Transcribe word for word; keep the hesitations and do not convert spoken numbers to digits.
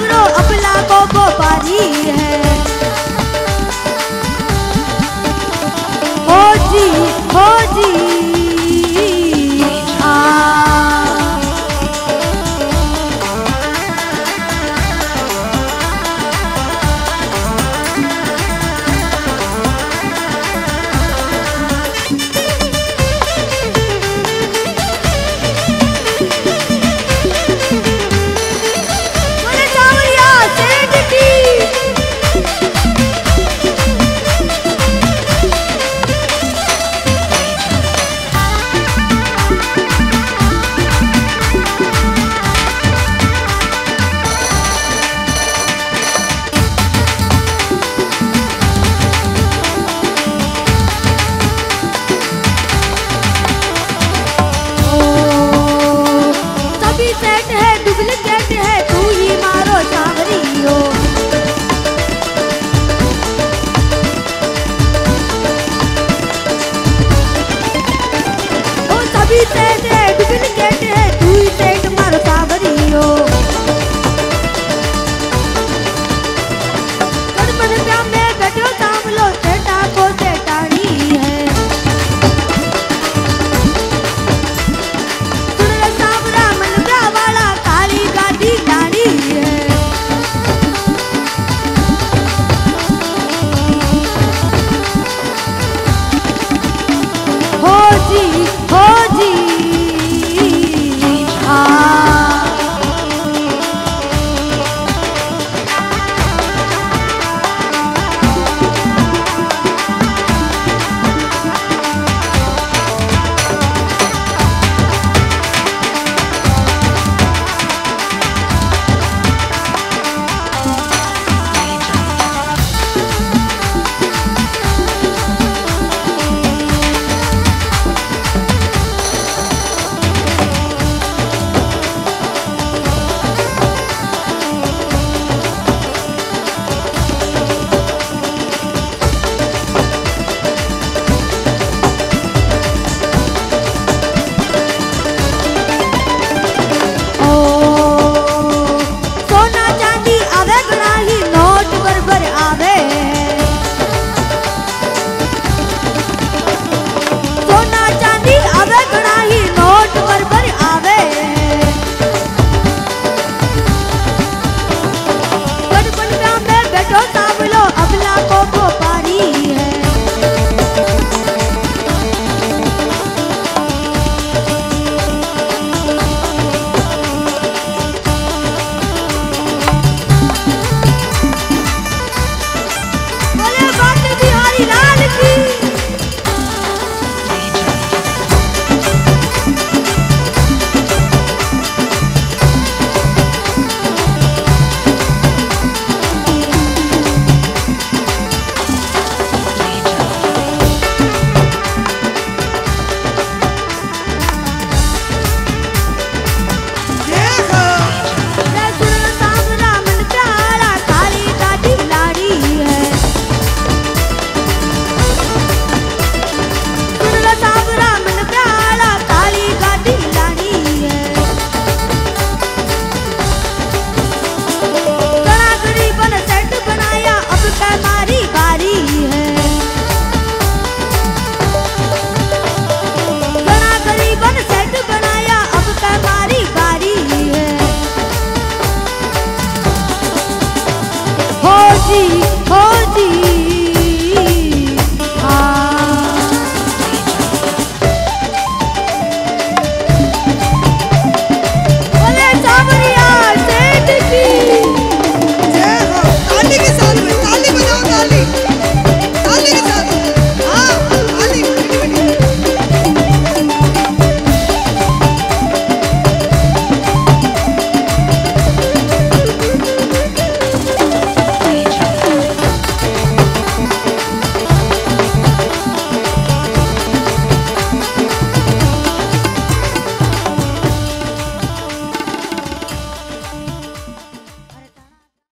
करो अपना।